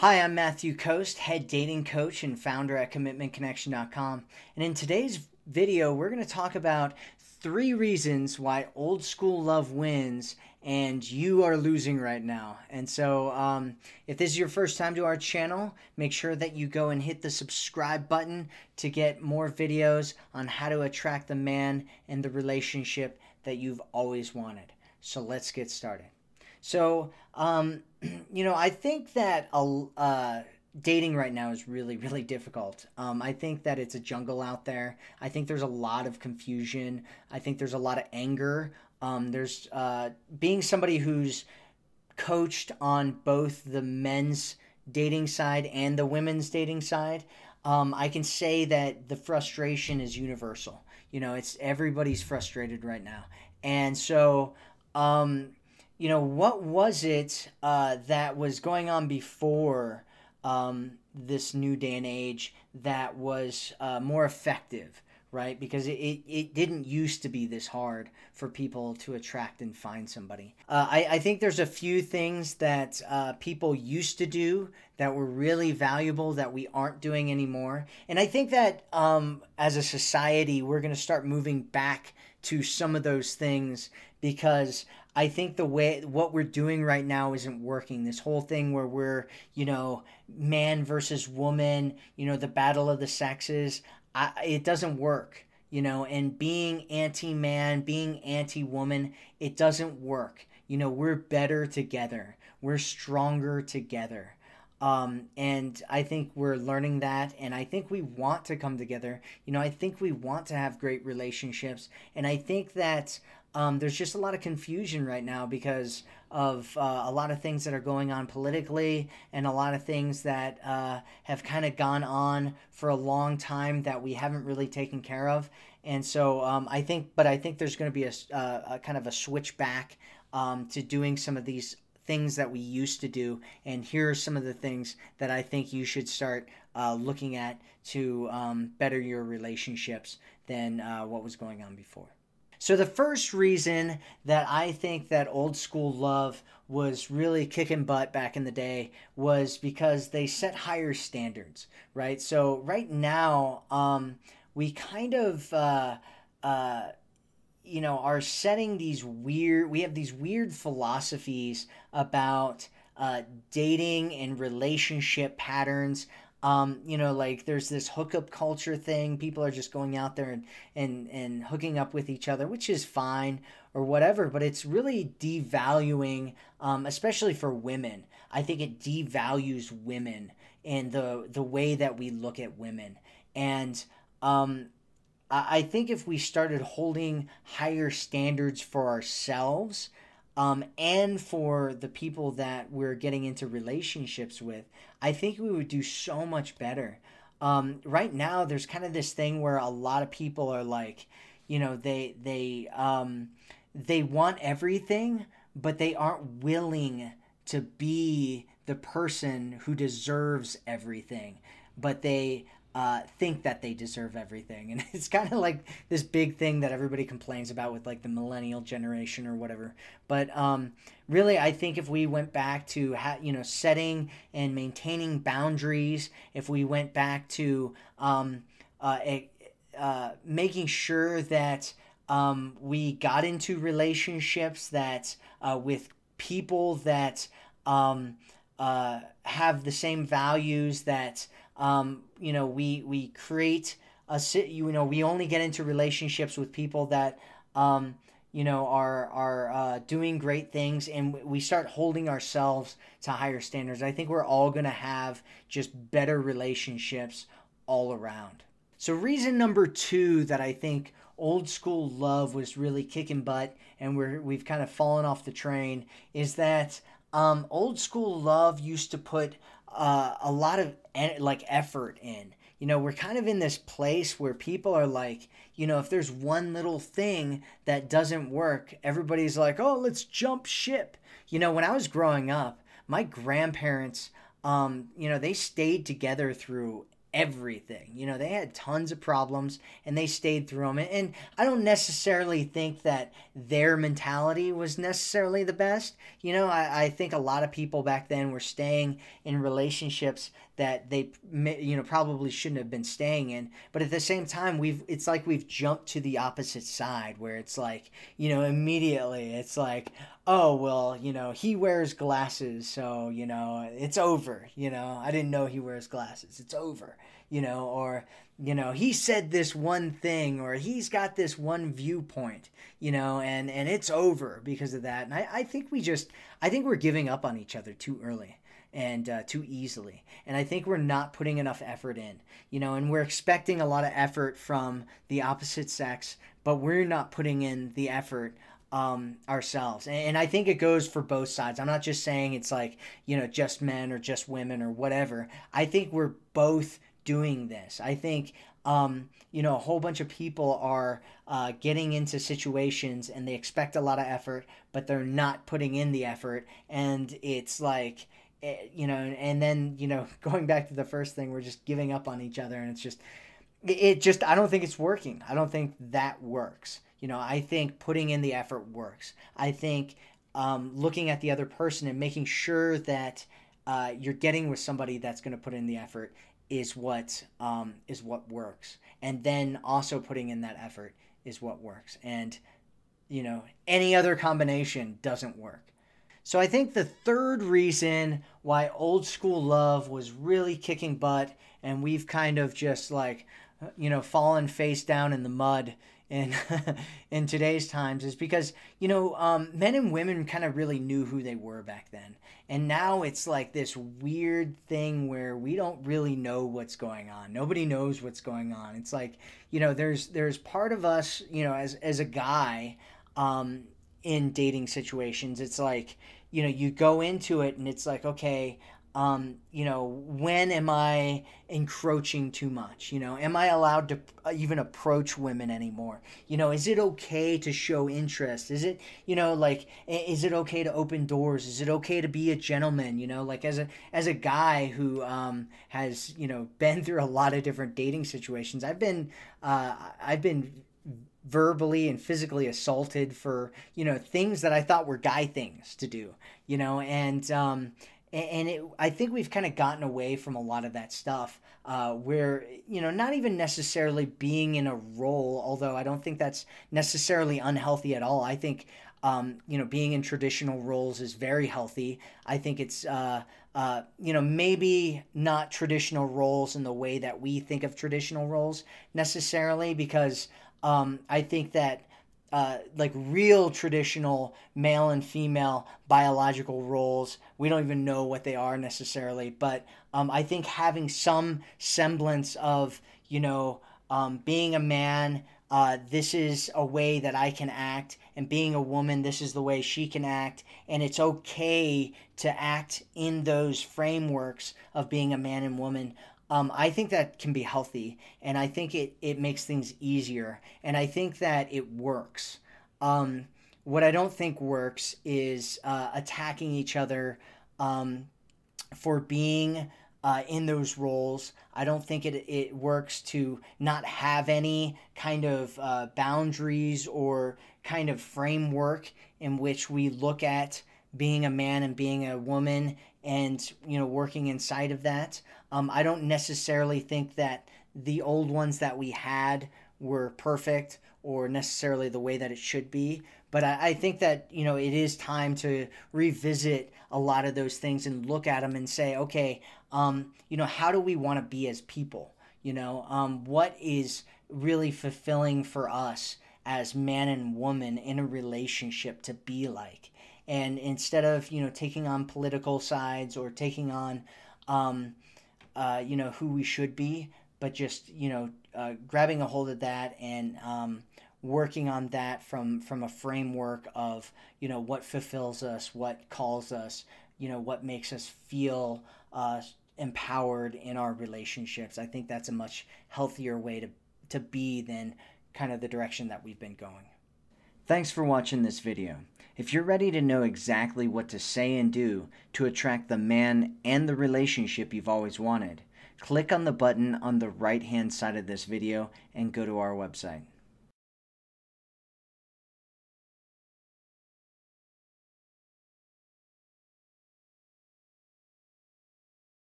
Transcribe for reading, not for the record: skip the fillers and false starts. Hi, I'm Matthew Coast, head dating coach and founder at CommitmentConnection.com. And in today's video, we're going to talk about 3 reasons why old school love wins and you are losing right now. And so if this is your first time to our channel, make sure that you go and hit the subscribe button to get more videos on how to attract the man and the relationship that you've always wanted. So let's get started. So, you know, I think that dating right now is really, really difficult. I think that it's a jungle out there. I think there's a lot of confusion. I think there's a lot of anger. There's being somebody who's coached on both the men's dating side and the women's dating side. I can say that the frustration is universal. You know, everybody's frustrated right now. And so, you know, what was it that was going on before this new day and age that was more effective, right? Because it didn't used to be this hard for people to attract and find somebody. I think there's a few things that people used to do that were really valuable that we aren't doing anymore. And I think that as a society, we're going to start moving back to some of those things, because I think what we're doing right now isn't working. This whole thing where we're, you know, man versus woman, you know, the battle of the sexes, it doesn't work, you know, and being anti-man, being anti-woman, it doesn't work. You know, we're better together. We're stronger together. And I think we're learning that, and I think we want to come together. You know, I think we want to have great relationships, and I think that there's just a lot of confusion right now because of a lot of things that are going on politically, and a lot of things that have kind of gone on for a long time that we haven't really taken care of. And so I think there's going to be a kind of a switch back to doing some of these things that we used to do, and here are some of the things that I think you should start looking at to better your relationships than what was going on before. So the first reason that I think that old school love was really kicking butt back in the day was because they set higher standards, right? So right now, we kind of you know, are setting these we have these weird philosophies about dating and relationship patterns. You know, like there's this hookup culture thing. People are just going out there and hooking up with each other, which is fine or whatever, but it's really devaluing, especially for women. I think it devalues women and the way that we look at women. And, I think if we started holding higher standards for ourselves and for the people that we're getting into relationships with, I think we would do so much better. Right now, there's kind of this thing where a lot of people are like, you know, they want everything, but they aren't willing to be the person who deserves everything, but they think that they deserve everything. And it's kind of like this big thing that everybody complains about with like the millennial generation or whatever. But really, I think if we went back to, you know, setting and maintaining boundaries, if we went back to making sure that we got into relationships that with people that have the same values, that you know, we create you know, we only get into relationships with people that, you know, are doing great things, and we start holding ourselves to higher standards. I think we're all going to have just better relationships all around. So reason number 2 that I think old school love was really kicking butt and we've kind of fallen off the train is that, old school love used to put, a lot of like effort in. You know, we're kind of in this place where people are like, you know, if there's one little thing that doesn't work, everybody's like, oh, let's jump ship. You know, when I was growing up, my grandparents, you know, they stayed together through everything. You know, they had tons of problems and they stayed through them. And I don't necessarily think that their mentality was necessarily the best. You know, I think a lot of people back then were staying in relationships that they, you know, probably shouldn't have been staying in. But at the same time, it's like we've jumped to the opposite side where it's like, you know, immediately it's like, oh, well, you know, he wears glasses, so, you know, it's over, you know, I didn't know he wears glasses, it's over, you know, or, you know, he said this one thing, or he's got this one viewpoint, you know, and it's over because of that. And I think we're giving up on each other too early and too easily. And I think we're not putting enough effort in, you know, and we're expecting a lot of effort from the opposite sex, but we're not putting in the effort ourselves. And I think it goes for both sides. I'm not just saying it's like, you know, just men or just women or whatever. I think we're both doing this. I think, you know, a whole bunch of people are getting into situations and they expect a lot of effort, but they're not putting in the effort. And it's like, you know, and then, you know, going back to the first thing, we're just giving up on each other. And it's just, I don't think it's working. I don't think that works. You know, I think putting in the effort works. I think looking at the other person and making sure that you're getting with somebody that's going to put in the effort is what works. And then also putting in that effort is what works. And, you know, any other combination doesn't work. So I think the third reason why old school love was really kicking butt and we've kind of just like, you know, fallen face down in the mud in today's times is because, you know, men and women kind of really knew who they were back then. And now it's like this weird thing where we don't really know what's going on. Nobody knows what's going on. It's like, you know, there's part of us, you know, as a guy, in dating situations, it's like, you know, you go into it and it's like, okay, you know, when am I encroaching too much? You know, am I allowed to even approach women anymore? You know, is it okay to show interest? Is it, you know, like, is it okay to open doors? Is it okay to be a gentleman? You know, like as a guy who, has, you know, been through a lot of different dating situations, I've been verbally and physically assaulted for, you know, things that I thought were guy things to do, you know, and I think we've kind of gotten away from a lot of that stuff where, you know, not even necessarily being in a role, although I don't think that's necessarily unhealthy at all. I think, you know, being in traditional roles is very healthy. I think it's, you know, maybe not traditional roles in the way that we think of traditional roles necessarily because, I think that like real traditional male and female biological roles, we don't even know what they are necessarily, but I think having some semblance of, you know, being a man, this is a way that I can act, and being a woman, this is the way she can act, and it's okay to act in those frameworks of being a man and woman. I think that can be healthy, and I think it makes things easier, and I think that it works. What I don't think works is attacking each other for being in those roles. I don't think it works to not have any kind of boundaries or kind of framework in which we look at being a man and being a woman and, you know, working inside of that. I don't necessarily think that the old ones that we had were perfect or necessarily the way that it should be. But I think that, you know, it is time to revisit a lot of those things and look at them and say, okay, you know, how do we want to be as people? You know, what is really fulfilling for us as man and woman in a relationship to be like? And instead of, you know, taking on political sides or taking on, you know, who we should be, but just, you know, grabbing a hold of that and working on that from a framework of, you know, what fulfills us, what calls us, you know, what makes us feel empowered in our relationships. I think that's a much healthier way to be than kind of the direction that we've been going. Thanks for watching this video. If you're ready to know exactly what to say and do to attract the man and the relationship you've always wanted, click on the button on the right-hand side of this video and go to our website.